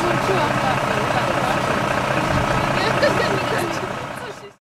other side.